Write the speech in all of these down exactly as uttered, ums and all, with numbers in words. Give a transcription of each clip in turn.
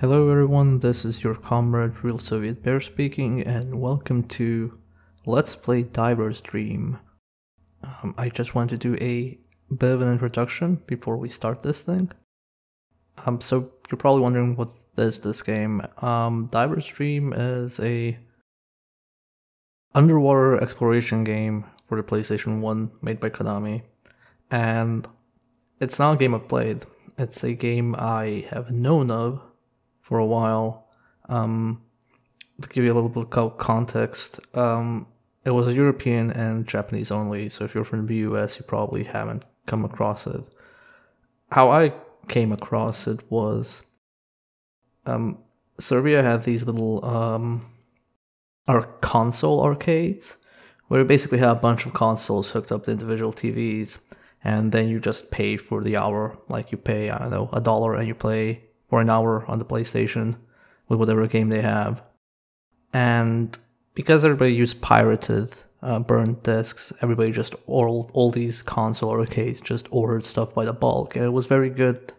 Hello everyone, this is your comrade Real Soviet Bear speaking, and welcome to Let's Play Diver's Dream. Um, I just want to do a bit of an introduction before we start this thing. Um, so you're probably wondering what is this game. Um, Diver's Dream is a underwater exploration game for the PlayStation one made by Konami, and it's not a game I've played. It's a game I have known of for a while. Um, to give you a little bit of context, um, it was European and Japanese only, so if you're from the U S you probably haven't come across it. How I came across it was, um, Serbia had these little um, our console arcades, where you basically had a bunch of consoles hooked up to individual T Vs, and then you just pay for the hour. Like you pay, I don't know, a dollar and you play for an hour on the PlayStation with whatever game they have. And because everybody used pirated uh, burned discs, everybody just, all, all these console arcades just ordered stuff by the bulk. And it was a very good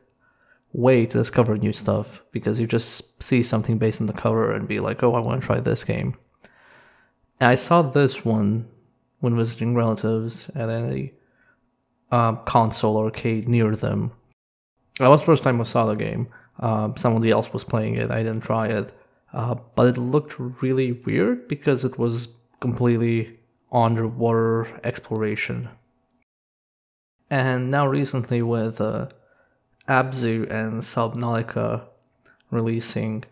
way to discover new stuff, because you just see something based on the cover and be like, oh, I want to try this game. And I saw this one when visiting relatives at a uh, console arcade near them. That was the first time I saw the game. Uh, somebody else was playing it, I didn't try it, uh, but it looked really weird because it was completely underwater exploration. And now recently with uh, Abzu and Subnautica releasing,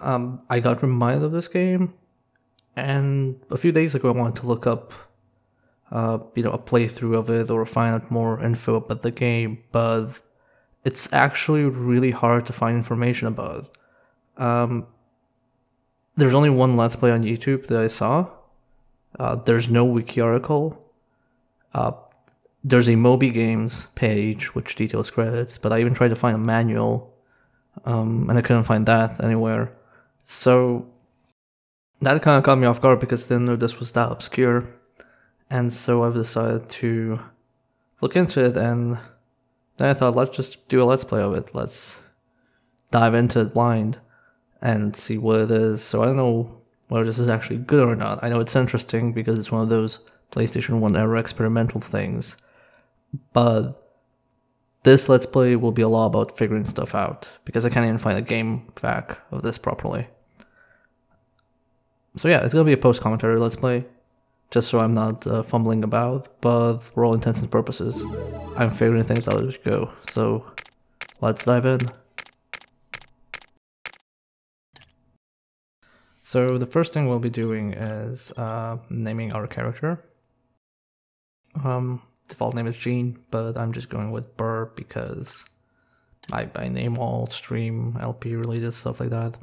um, I got reminded of this game, and a few days ago I wanted to look up uh, you know, a playthrough of it or find out more info about the game, but it's actually really hard to find information about. Um, there's only one Let's Play on YouTube that I saw. Uh, there's no wiki article. Uh, there's a Moby Games page which details credits, but I even tried to find a manual, um, and I couldn't find that anywhere. So that kind of caught me off guard because I didn't know this was that obscure. And so I've decided to look into it, and then I thought, let's just do a Let's Play of it. Let's dive into it blind and see what it is. So I don't know whether this is actually good or not. I know it's interesting because it's one of those PlayStation one era experimental things. But this Let's Play will be a lot about figuring stuff out, because I can't even find a game fact of this properly. So yeah, it's going to be a post-commentary Let's Play, just so I'm not uh, fumbling about, but for all intents and purposes, I'm figuring things out as we go, so let's dive in. So the first thing we'll be doing is uh, naming our character. Um, default name is Gene, but I'm just going with Burr because I, I name all stream L P related stuff like that.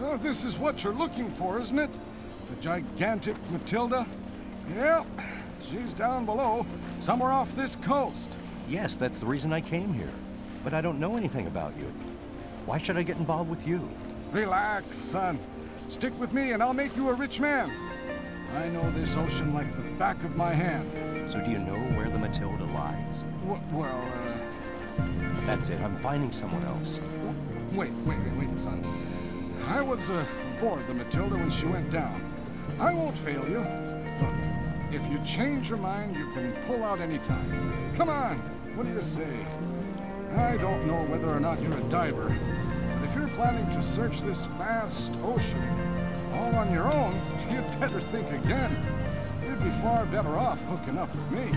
Well, this is what you're looking for, isn't it? The gigantic Matilda? Yep, she's down below, somewhere off this coast. Yes, that's the reason I came here. But I don't know anything about you. Why should I get involved with you? Relax, son. Stick with me and I'll make you a rich man. I know this ocean like the back of my hand. So do you know where the Matilda lies? W well, uh... That's it, I'm finding someone else. Wait, wait, wait, wait, son. I was uh, aboard the Matilda when she went down. I won't fail you. Look, if you change your mind, you can pull out any time. Come on, what do you say? I don't know whether or not you're a diver, but if you're planning to search this vast ocean all on your own, you'd better think again. You'd be far better off hooking up with me.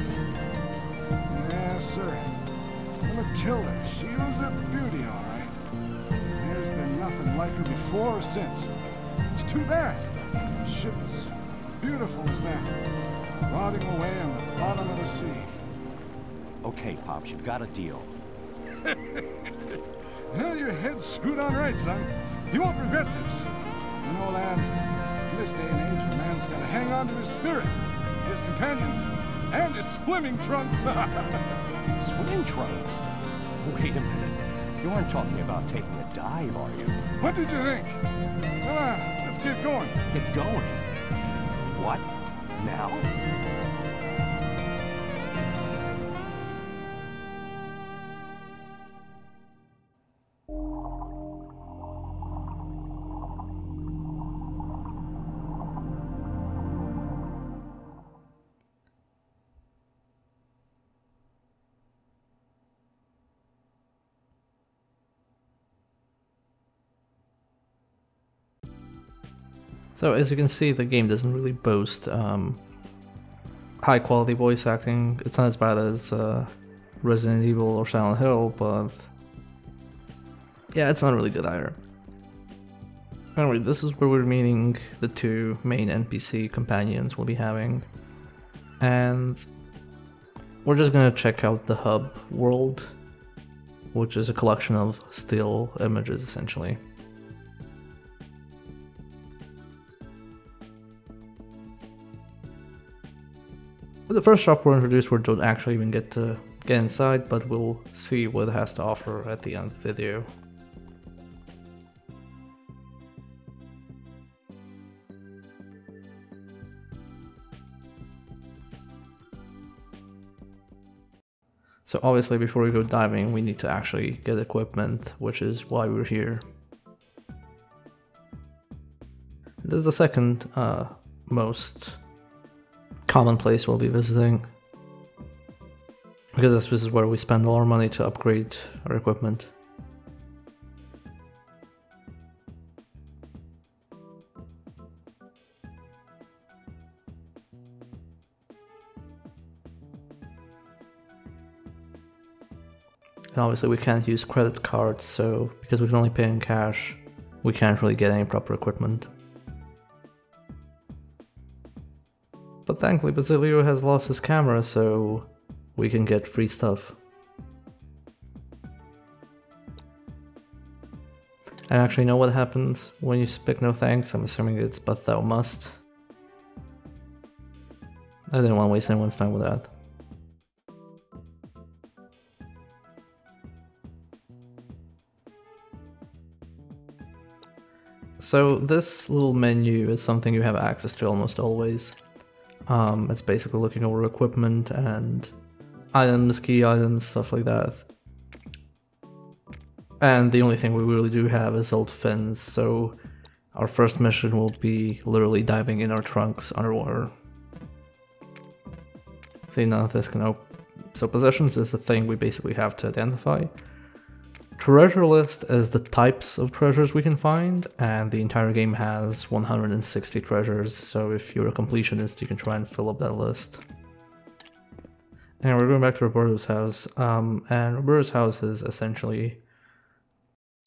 Yes, sir. The Matilda, she was a beauty, all right. Nothing like her before or since. It's too bad. The ship is beautiful as that, rotting away on the bottom of the sea. Okay, Pops, you've got a deal. Well, your head's screwed on right, son. You won't regret this. You know, lad, in this day and age, a man's got to hang on to his spirit, his companions, and his swimming trunks. Swimming trunks? Wait a minute. You weren't talking about taking a dive, are you? What did you think? Come on, let's get going. Get going? What? Now? So as you can see, the game doesn't really boast um, high quality voice acting. It's not as bad as uh, Resident Evil or Silent Hill, but yeah, it's not really good either. Anyway, this is where we're meeting the two main N P C companions we'll be having. And we're just gonna check out the hub world, which is a collection of still images essentially. The first shop we're introduced, we don't actually even get to get inside, but we'll see what it has to offer at the end of the video. So obviously before we go diving, we need to actually get equipment, which is why we're here. This is the second uh, most common place we'll be visiting, because this is where we spend all our money to upgrade our equipment. And obviously we can't use credit cards, so because we can only pay in cash, we can't really get any proper equipment. But thankfully Basilio has lost his camera, so we can get free stuff. And actually, you know what happens when you pick no thanks? I'm assuming it's but thou must. I didn't want to waste anyone's time with that. So this little menu is something you have access to almost always. Um, it's basically looking over equipment and items, key items, stuff like that. And the only thing we really do have is old fins, so our first mission will be literally diving in our trunks underwater. See, none of this can open. So possessions is the thing we basically have to identify. Treasure list is the types of treasures we can find, and the entire game has one hundred sixty treasures, so if you're a completionist you can try and fill up that list. And we're going back to Roberto's house, um, and Roberto's house is essentially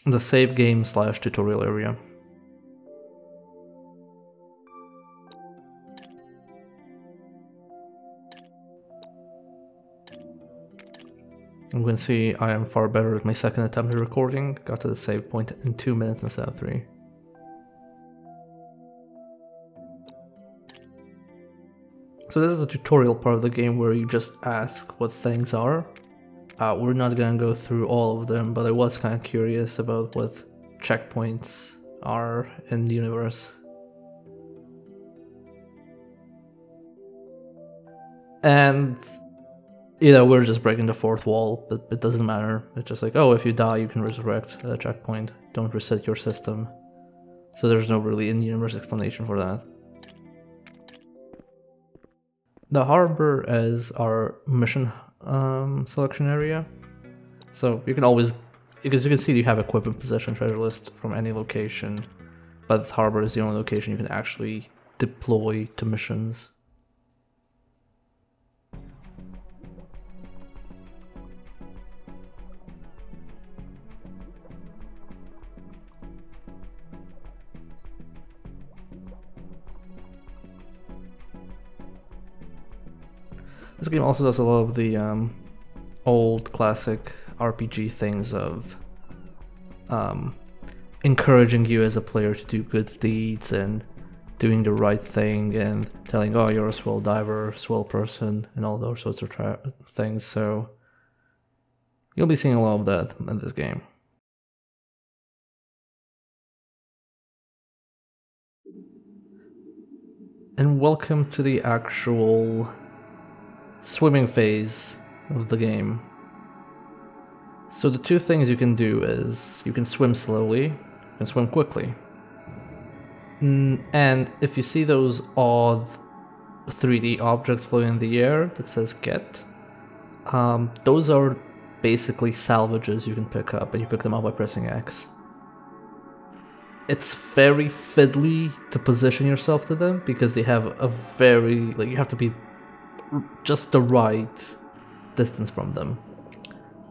the save game slash tutorial area. You can see I am far better at my second attempt at recording. Got to the save point in two minutes instead of three. So this is the tutorial part of the game where you just ask what things are. Uh, we're not gonna go through all of them, but I was kind of curious about what checkpoints are in the universe. And you know, we're just breaking the fourth wall, but it doesn't matter. It's just like, oh, if you die, you can resurrect at a checkpoint. Don't reset your system. So there's no really in-universe explanation for that. The harbor is our mission um, selection area. So you can always, because you can see you have equipment, possession, treasure list from any location, but the harbor is the only location you can actually deploy to missions. This game also does a lot of the um, old classic R P G things of um, encouraging you as a player to do good deeds and doing the right thing and telling, oh, you're a swell diver, swell person, and all those sorts of things. So you'll be seeing a lot of that in this game. and welcome to the actual swimming phase of the game. So the two things you can do is you can swim slowly, you can swim quickly. And if you see those odd three D objects floating in the air that says get, um, those are basically salvages you can pick up, and you pick them up by pressing X. It's very fiddly to position yourself to them because they have a very, like, you have to be just the right distance from them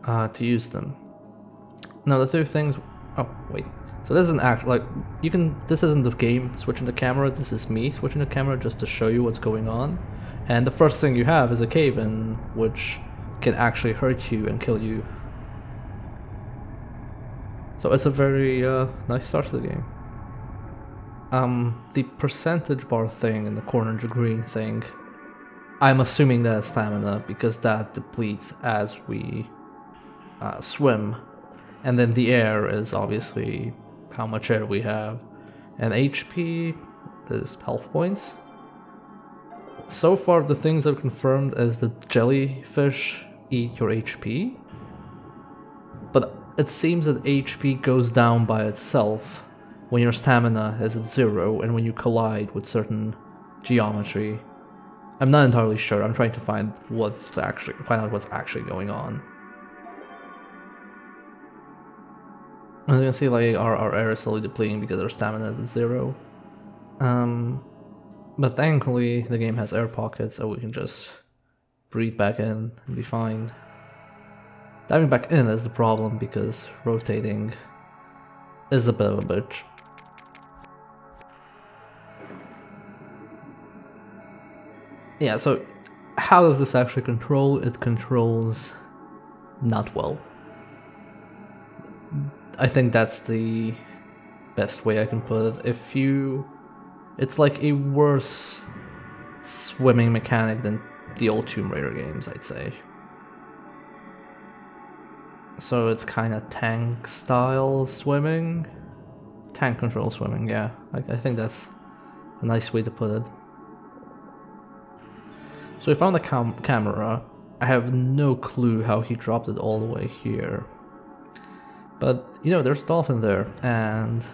uh, to use them. Now the third things, oh wait, so this isn't actually, like, you can, this isn't the game switching the camera, this is me switching the camera just to show you what's going on. And the first thing you have is a cave-in, which can actually hurt you and kill you. So it's a very uh, nice start to the game. Um, the percentage bar thing in the corner, the green thing, I'm assuming that's stamina because that depletes as we uh, swim. And then the air is obviously how much air we have. And H P is health points. So far the things I've confirmed is that jellyfish eat your H P. But it seems that H P goes down by itself when your stamina is at zero and when you collide with certain geometry. I'm not entirely sure, I'm trying to find what's actually find out what's actually going on. As you can see, like, our, our air is slowly depleting because our stamina is at zero. Um, but thankfully the game has air pockets, so we can just breathe back in and be fine. Diving back in is the problem because rotating is a bit of a bitch. Yeah, so how does this actually control? It controls not well. I think that's the best way I can put it. If you... It's like a worse swimming mechanic than the old Tomb Raider games, I'd say. So it's kind of tank style swimming, tank control swimming, yeah, I, I think that's a nice way to put it. So we found the cam camera, I have no clue how he dropped it all the way here, but you know, there's a dolphin there, and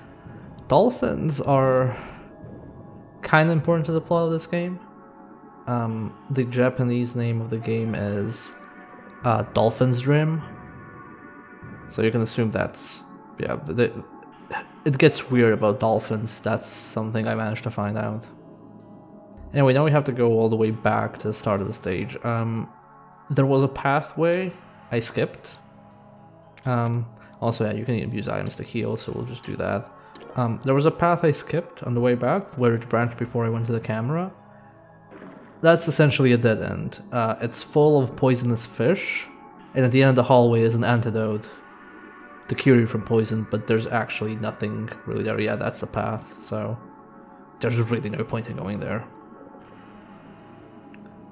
dolphins are kind of important to the plot of this game. Um, the Japanese name of the game is uh, Dolphin's Dream. So you can assume that's, yeah, they, it gets weird about dolphins, that's something I managed to find out. Anyway, now we have to go all the way back to the start of the stage. Um, there was a pathway I skipped. Um, also, yeah, you can use items to heal, so we'll just do that. Um, there was a path I skipped on the way back, where it branched before I went to the camera. That's essentially a dead end. Uh, it's full of poisonous fish, and at the end of the hallway is an antidote to cure you from poison, but there's actually nothing really there. Yeah, that's the path, so there's really no point in going there.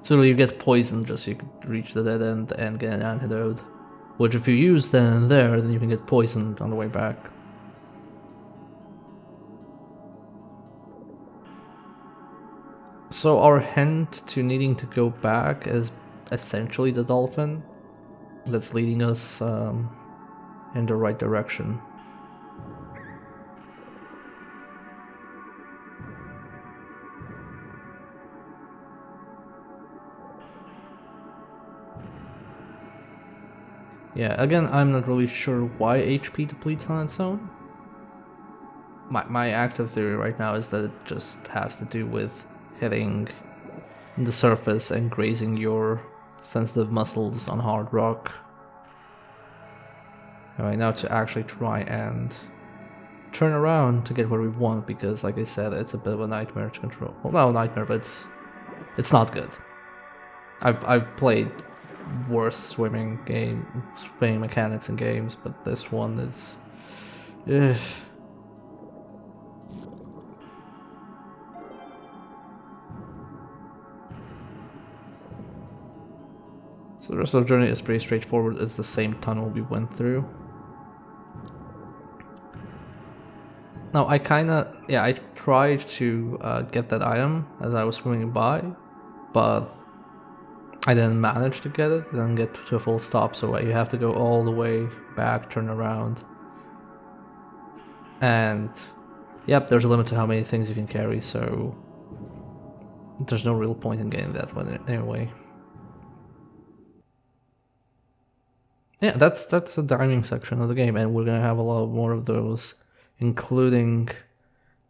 So you get poisoned just so you can reach the dead end and get an antidote, which if you use then and there, then you can get poisoned on the way back. So our hint to needing to go back is essentially the dolphin that's leading us um, in the right direction. Yeah, again, I'm not really sure why H P depletes on its own. My, my active theory right now is that it just has to do with hitting the surface and grazing your sensitive muscles on hard rock. Alright, now to actually try and turn around to get where we want, because like I said, it's a bit of a nightmare to control. Well, not a nightmare, but it's, it's not good. I've, I've played worse swimming game, swimming mechanics in games, but this one is... Ugh. So the rest of the journey is pretty straightforward, it's the same tunnel we went through. Now I kinda, yeah, I tried to uh, get that item as I was swimming by, but I didn't manage to get it, didn't get to a full stop, so you have to go all the way back, turn around. And yep, there's a limit to how many things you can carry, so there's no real point in getting that one anyway. Yeah, that's that's the diving section of the game, and we're gonna have a lot more of those, including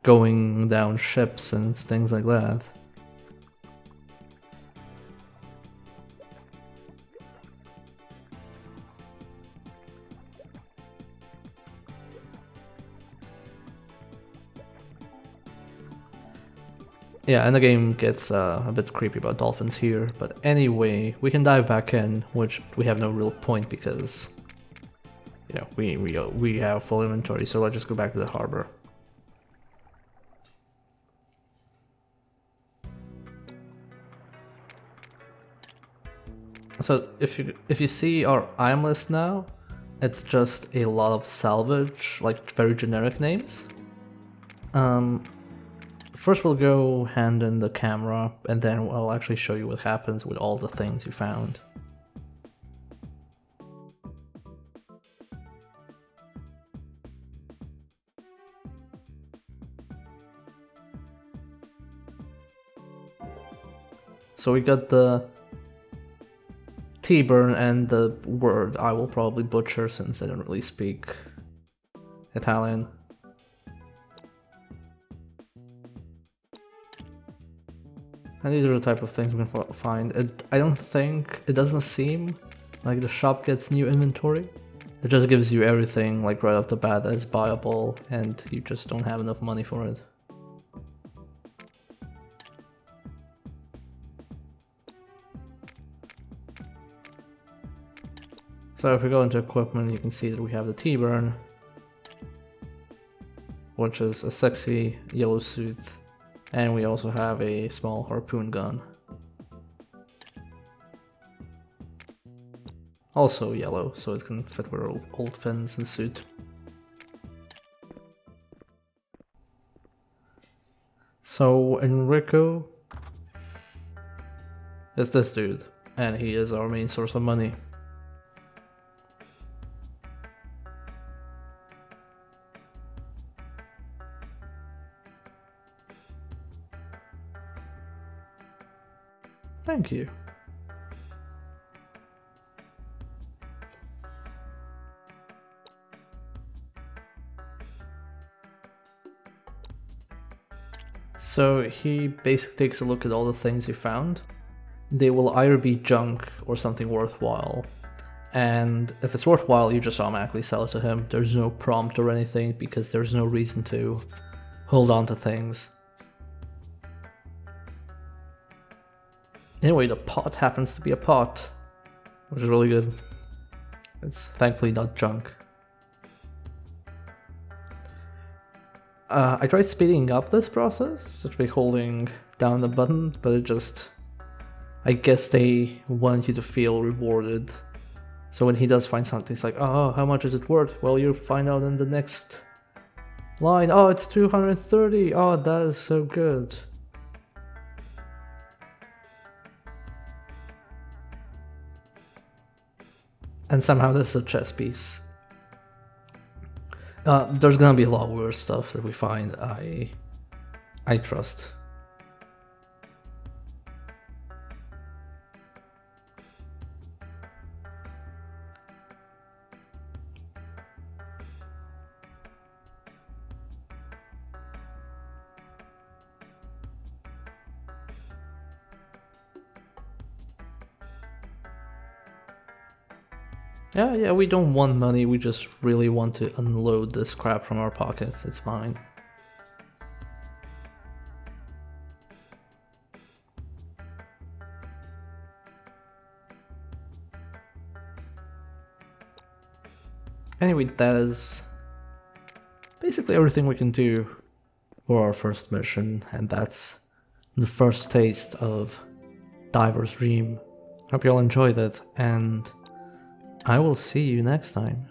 going down ships and things like that. Yeah, and the game gets uh, a bit creepy about dolphins here, but anyway, we can dive back in, which we have no real point because, you know, we, we, we have full inventory, so let's just go back to the harbor. So if you, if you see our item list now, it's just a lot of salvage, like very generic names. Um, First we'll go hand in the camera, and then I'll actually show you what happens with all the things you found. So we got the T-burn and the word I will probably butcher since I don't really speak Italian. And these are the type of things we can find. It, I don't think, it doesn't seem like the shop gets new inventory. It just gives you everything like right off the bat that is buyable, and you just don't have enough money for it. So if we go into equipment, you can see that we have the T-burn, which is a sexy yellow suit. And we also have a small harpoon gun. Also yellow, so it can fit with our old, old fins and suit. So Enrico is this dude, and he is our main source of money. Thank you. So he basically takes a look at all the things you found. They will either be junk or something worthwhile. And if it's worthwhile, you just automatically sell it to him. There's no prompt or anything because there's no reason to hold on to things. Anyway, the pot happens to be a pot, which is really good. It's thankfully not junk. Uh, I tried speeding up this process, just by holding down the button, but it just... I guess they want you to feel rewarded. So when he does find something, it's like, oh, how much is it worth? Well, you'll find out in the next line. Oh, it's two hundred thirty! Oh, that is so good. And somehow this is a chess piece. Uh, there's gonna be a lot of weird stuff that we find, I, I trust. Yeah, yeah, we don't want money, we just really want to unload this crap from our pockets, it's fine. Anyway, that is basically everything we can do for our first mission, and that's the first taste of Diver's Dream. Hope you all enjoyed it, and I will see you next time.